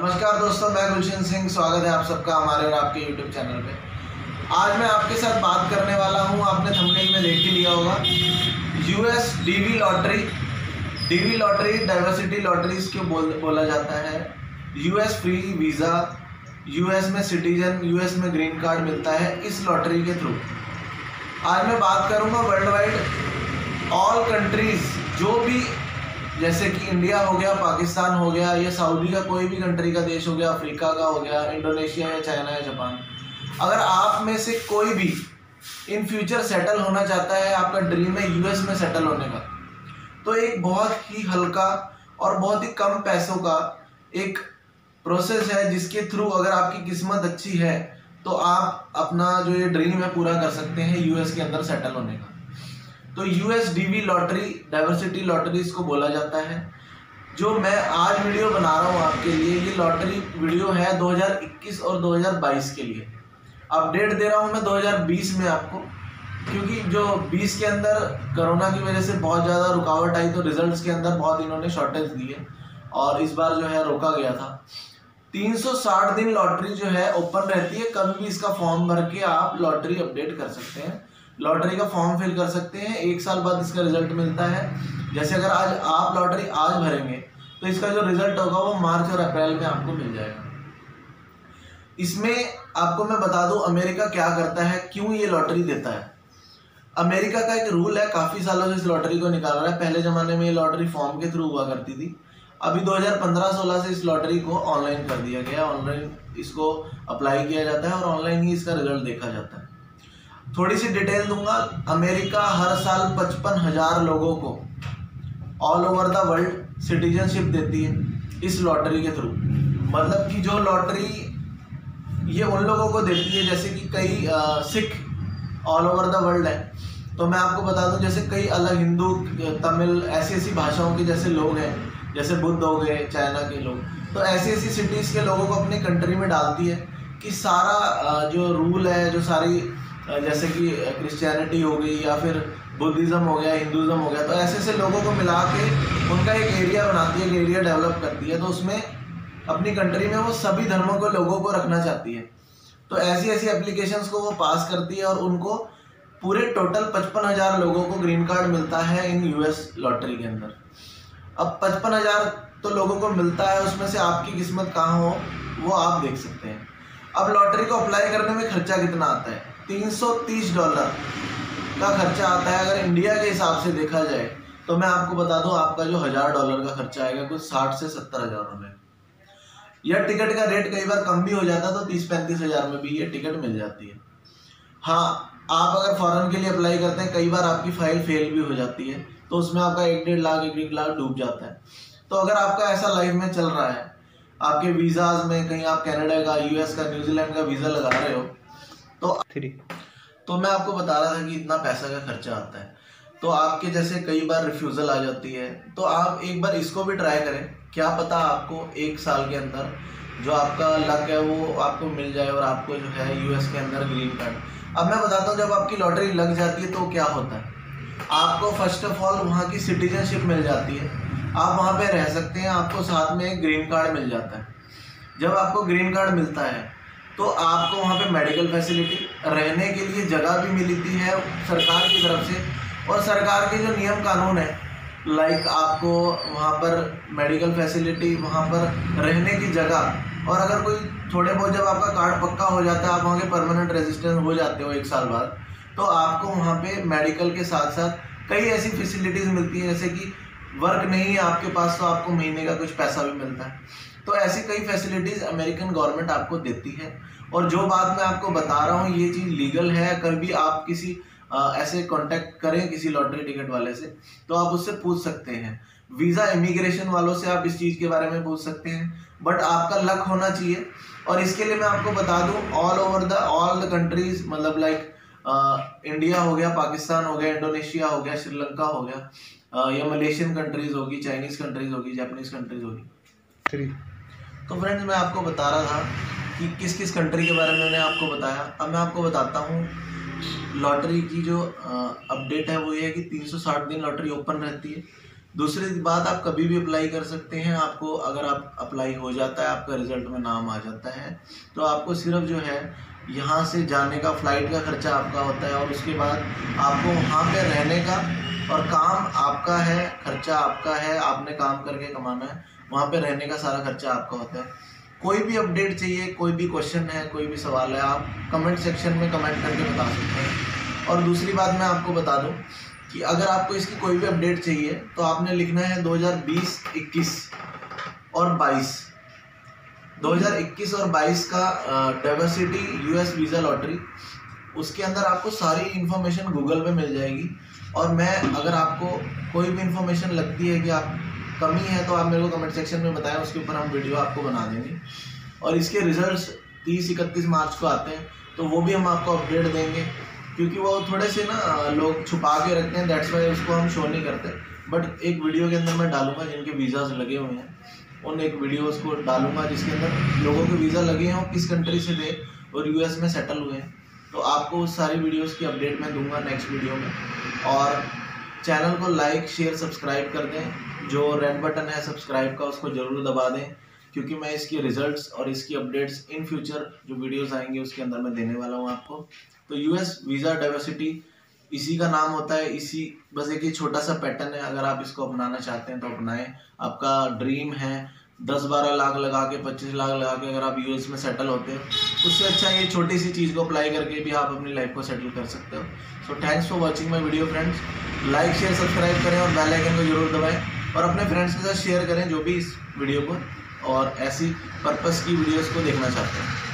नमस्कार दोस्तों, मैं कुलभूषण सिंह। स्वागत है आप सबका हमारे और आपके YouTube चैनल पे। आज मैं आपके साथ बात करने वाला हूँ, आपने थंबनेल में देख ही लिया होगा, US DV lottery diversity lotteries क्यों बोला जाता है। यूएस फ्री वीज़ा, यूएस में सिटीजन, यूएस में ग्रीन कार्ड मिलता है इस लॉटरी के थ्रू। आज मैं बात करूँगा वर्ल्ड वाइड ऑल कंट्रीज़, जो भी, जैसे कि इंडिया हो गया, पाकिस्तान हो गया, या सऊदी का कोई भी कंट्री का देश हो गया, अफ्रीका का हो गया, इंडोनेशिया या चाइना या जापान। अगर आप में से कोई भी इन फ्यूचर सेटल होना चाहता है, आपका ड्रीम है यूएस में सेटल होने का, तो एक बहुत ही हल्का और बहुत ही कम पैसों का एक प्रोसेस है, जिसके थ्रू अगर आपकी किस्मत अच्छी है तो आप अपना जो ये ड्रीम है पूरा कर सकते हैं यूएस के अंदर सेटल होने का। तो US DV lottery diversity lotteries को बोला जाता है। जो मैं आज वीडियो बना रहा हूँ आपके लिए, ये लॉटरी वीडियो है 2021 और 2022 के लिए। अपडेट दे रहा हूँ मैं 2020 में आपको, क्योंकि जो 20 के अंदर कोरोना की वजह से बहुत ज़्यादा रुकावट आई, तो रिजल्ट्स के अंदर बहुत इन्होंने शॉर्टेज दी है और इस बार जो है रोका गया था। 360 दिन लॉटरी जो है ओपन रहती है, कभी भी इसका फॉर्म भर के आप लॉटरी अपडेट कर सकते हैं, लॉटरी का फॉर्म फिल कर सकते हैं। एक साल बाद इसका रिजल्ट मिलता है। जैसे अगर आज आप लॉटरी आज भरेंगे तो इसका जो रिजल्ट होगा वो मार्च और अप्रैल में आपको मिल जाएगा। इसमें आपको मैं बता दूं अमेरिका क्या करता है, क्यों ये लॉटरी देता है। अमेरिका का एक रूल है, काफ़ी सालों से इस लॉटरी को निकाल रहा है। पहले ज़माने में ये लॉटरी फॉर्म के थ्रू हुआ करती थी, अभी 2015-16 से इस लॉटरी को ऑनलाइन कर दिया गया। ऑनलाइन इसको अप्लाई किया जाता है और ऑनलाइन ही इसका रिजल्ट देखा जाता है। थोड़ी सी डिटेल दूंगा। अमेरिका हर साल 55,000 लोगों को all over the world citizenship देती है इस लॉटरी के थ्रू। मतलब कि जो लॉटरी ये उन लोगों को देती है, जैसे कि कई Sikh all over the world है, तो मैं आपको बता दूं जैसे कई अलग हिंदू, तमिल, ऐसी भाषाओं के जैसे लोग हैं, जैसे बुद्ध हो गए, चाइना के लोग, तो ऐसी सिटीज़ के लोगों को अपनी कंट्री में डालती है कि सारा जो रूल है, जो सारी, जैसे कि क्रिश्चियनिटी हो गई या फिर बुद्धिज़्म हो गया, हिंदूज़्म हो गया, तो ऐसे लोगों को मिला के उनका एक एरिया बनाती है, एक एरिया डेवलप करती है। तो उसमें अपनी कंट्री में वो सभी धर्मों के लोगों को रखना चाहती है, तो ऐसी एप्लीकेशंस को वो पास करती है और उनको पूरे टोटल 55,000 लोगों को ग्रीन कार्ड मिलता है इन यूएस लॉटरी के अंदर। अब 55,000 तो लोगों को मिलता है, उसमें से आपकी किस्मत कहाँ हो वो आप देख सकते हैं। अब लॉटरी को अप्लाई करने में खर्चा कितना आता है? $330 का खर्चा आता है। अगर इंडिया के हिसाब से देखा जाए तो मैं आपको बता दूं आपका जो $1,000 का खर्चा आएगा कुछ 60 से 70,000 रुपये। यह टिकट का रेट कई बार कम भी हो जाता है, तो 30-35,000 में भी ये टिकट मिल जाती है। हाँ, आप अगर फॉरेन के लिए अप्लाई करते हैं, कई बार आपकी फाइल फेल भी हो जाती है, तो उसमें आपका 1-1.5 लाख डूब जाता है। तो अगर आपका ऐसा लाइफ में चल रहा है, आपके वीज़ाज में कहीं आप कनाडा का, यूएस का, न्यूजीलैंड का वीज़ा लगा रहे हो, तो मैं आपको बता रहा था कि इतना पैसा का खर्चा आता है। तो आपके जैसे कई बार रिफ्यूज़ल आ जाती है, तो आप एक बार इसको भी ट्राई करें, क्या पता आपको एक साल के अंदर जो आपका लक है वो आपको मिल जाए और आपको जो है यूएस के अंदर ग्रीन कार्ड। अब मैं बताता हूँ जब आपकी लॉटरी लग जाती है तो क्या होता है। आपको फर्स्ट ऑफ ऑल वहाँ की सिटीजनशिप मिल जाती है, आप वहाँ पर रह सकते हैं, आपको साथ में एक ग्रीन कार्ड मिल जाता है। जब आपको ग्रीन कार्ड मिलता है तो आपको वहाँ पे मेडिकल फैसिलिटी, रहने के लिए जगह भी मिलती है सरकार की तरफ से, और सरकार के जो नियम कानून है, लाइक आपको वहाँ पर मेडिकल फैसिलिटी, वहाँ पर रहने की जगह, और अगर कोई थोड़े बहुत, जब आपका कार्ड पक्का हो जाता है, आप वहाँ के परमानेंट रेजिडेंट हो जाते हो एक साल बाद, तो आपको वहाँ पे मेडिकल के साथ साथ कई ऐसी फैसिलिटीज़ मिलती हैं। जैसे कि वर्क नहीं है आपके पास तो आपको महीने का कुछ पैसा भी मिलता है। तो ऐसी कई फैसिलिटीज़ अमेरिकन गवर्नमेंट आपको देती है। और जो बात मैं आपको बता रहा हूँ ये चीज़ लीगल है। कभी आप किसी ऐसे कांटेक्ट करें किसी लॉटरी टिकट वाले से तो आप उससे पूछ सकते हैं। वीज़ा इमिग्रेशन वालों से आप इस चीज़ के बारे में पूछ सकते हैं, बट आपका लक होना चाहिए। और इसके लिए मैं आपको बता दूँ ऑल ओवर द कंट्रीज़, मतलब लाइक इंडिया हो गया, पाकिस्तान हो गया, इंडोनेशिया हो गया, श्रीलंका हो गया, या मलेशियन कंट्रीज़ होगी, चाइनीज़ कंट्रीज़ होगी, जापानीज़ कंट्रीज़ होगी। तो फ्रेंड्स, मैं आपको बता रहा था कि किस किस कंट्री के बारे में मैंने आपको बताया। अब मैं आपको बताता हूँ लॉटरी की जो अपडेट है वो ये है कि 360 दिन लॉटरी ओपन रहती है। दूसरी बात, आप कभी भी अप्लाई कर सकते हैं। आपको अगर आप अप्लाई हो जाता है, आपका रिजल्ट में नाम आ जाता है, तो आपको सिर्फ जो है यहाँ से जाने का फ़्लाइट का खर्चा आपका होता है और उसके बाद आपको वहाँ पे रहने का और काम आपका है, खर्चा आपका है, आपने काम करके कमाना है, वहाँ पे रहने का सारा खर्चा आपका होता है। कोई भी अपडेट चाहिए, कोई भी क्वेश्चन है, कोई भी सवाल है, आप कमेंट सेक्शन में कमेंट करके बता सकते हैं। और दूसरी बात मैं आपको बता दूं कि अगर आपको इसकी कोई भी अपडेट चाहिए तो आपने लिखना है 2020, 21 और 22। 2021 और 22 का डाइवर्सिटी यूएस वीज़ा लॉटरी, उसके अंदर आपको सारी इन्फॉर्मेशन गूगल पे मिल जाएगी। और मैं अगर आपको कोई भी इन्फॉर्मेशन लगती है कि आप कमी है तो आप मेरे को कमेंट सेक्शन में बताएं, उसके ऊपर हम वीडियो आपको बना देंगे। और इसके रिजल्ट्स 30-31 मार्च को आते हैं, तो वो भी हम आपको अपडेट देंगे, क्योंकि वो थोड़े से ना लोग छुपा के रखते हैं, दैट्स वाई उसको हम शो नहीं करते। बट एक वीडियो के अंदर मैं डालूंगा, जिनके वीज़ाज लगे हुए हैं उन एक वीडियोज़ को डालूंगा जिसके अंदर लोगों के वीज़ा लगे हों, किस कंट्री से थे और यूएस में सेटल हुए हैं, तो आपको उस सारी वीडियोज़ की अपडेट मैं दूंगा नेक्स्ट वीडियो में। और चैनल को लाइक, शेयर, सब्सक्राइब कर दें। जो रेड बटन है सब्सक्राइब का, उसको ज़रूर दबा दें, क्योंकि मैं इसकी रिजल्ट्स और इसकी अपडेट्स इन फ्यूचर जो वीडियोस आएंगे उसके अंदर मैं देने वाला हूं आपको। तो यूएस वीज़ा डाइवर्सिटी इसी का नाम होता है, इसी बस एक छोटा सा पैटर्न है। अगर आप इसको अपनाना चाहते हैं तो अपनाएं। आपका ड्रीम है 10-12 लाख लगा के, 25 लाख लगा के अगर आप यूएस में सेटल होते हो, उससे अच्छा ये छोटी सी चीज़ को अप्लाई करके भी आप अपनी लाइफ को सेटल कर सकते हो। So thanks for watching my video friends. Like, share, subscribe करें और बेल आइकन को जरूर दबाएं और अपने फ्रेंड्स के साथ शेयर करें जो भी इस वीडियो को और ऐसी पर्पस की वीडियोज़ को देखना चाहते हैं।